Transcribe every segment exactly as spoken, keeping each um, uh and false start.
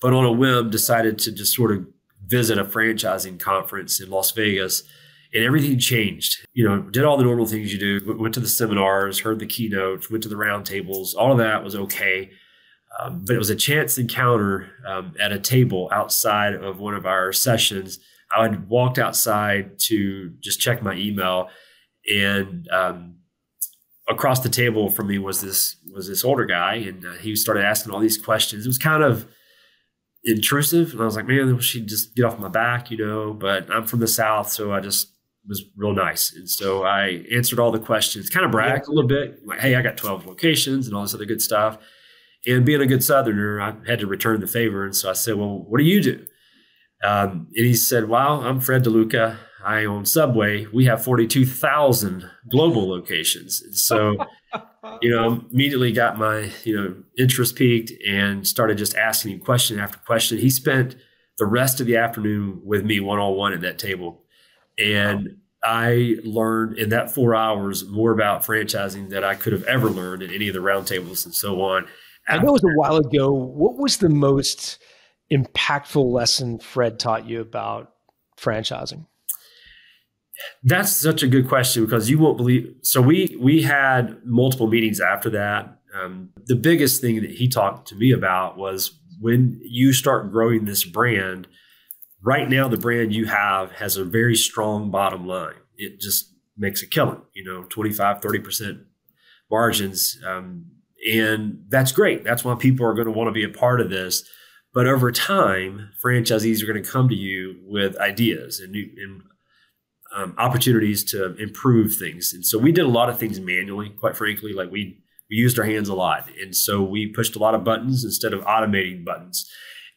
but on a whim decided to just sort of visit a franchising conference in Las Vegas, and everything changed. You know, did all the normal things you do, went to the seminars, heard the keynotes, went to the roundtables. All of that was okay. Um, but it was a chance encounter um, at a table outside of one of our sessions. I had walked outside to just check my email, and um, across the table from me was this was this older guy, and uh, he started asking all these questions. It was kind of intrusive, and I was like, man, she'd just get off my back, you know, but I'm from the South, so I just was real nice. And so I answered all the questions, kind of bragged a little bit, like, hey, I got twelve locations and all this other good stuff. And being a good Southerner, I had to return the favor. And so I said, well, what do you do? Um, and he said, wow, I'm Fred DeLuca. I own Subway. We have forty-two thousand global locations. And so, you know, immediately got my, you know, interest piqued and started just asking him question after question. He spent the rest of the afternoon with me one-on-one at that table. And wow. I learned in that four hours more about franchising than I could have ever learned at any of the roundtables and so on. I know it was a while ago. What was the most impactful lesson Fred taught you about franchising? That's such a good question, because you won't believe. So we we had multiple meetings after that. Um, the biggest thing that he talked to me about was, when you start growing this brand, right now the brand you have has a very strong bottom line. It just makes a killing, you know, twenty-five, thirty percent margins. Um, And that's great. That's why people are going to want to be a part of this. But over time, franchisees are going to come to you with ideas and, new, and um, opportunities to improve things. And so we did a lot of things manually, quite frankly. Like we, we used our hands a lot. And so we pushed a lot of buttons instead of automating buttons.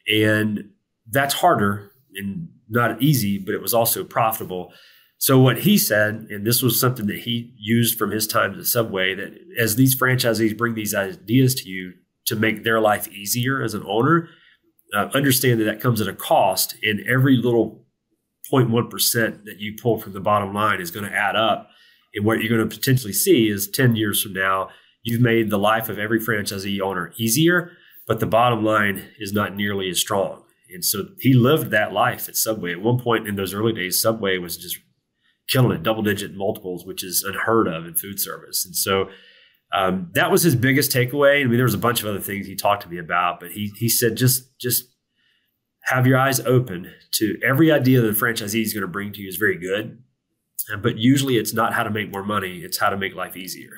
And that's harder and not easy, but it was also profitable. So what he said, and this was something that he used from his time at Subway, that as these franchisees bring these ideas to you to make their life easier as an owner, uh, understand that that comes at a cost, and every little zero point one percent that you pull from the bottom line is going to add up. And what you're going to potentially see is ten years from now, you've made the life of every franchisee owner easier, but the bottom line is not nearly as strong. And so he lived that life at Subway. At one point in those early days, Subway was just killing it, double-digit multiples, which is unheard of in food service. And so um, that was his biggest takeaway. I mean, there was a bunch of other things he talked to me about, but he he said, just just have your eyes open to every idea that a franchisee is going to bring to you is very good, but usually it's not how to make more money; it's how to make life easier.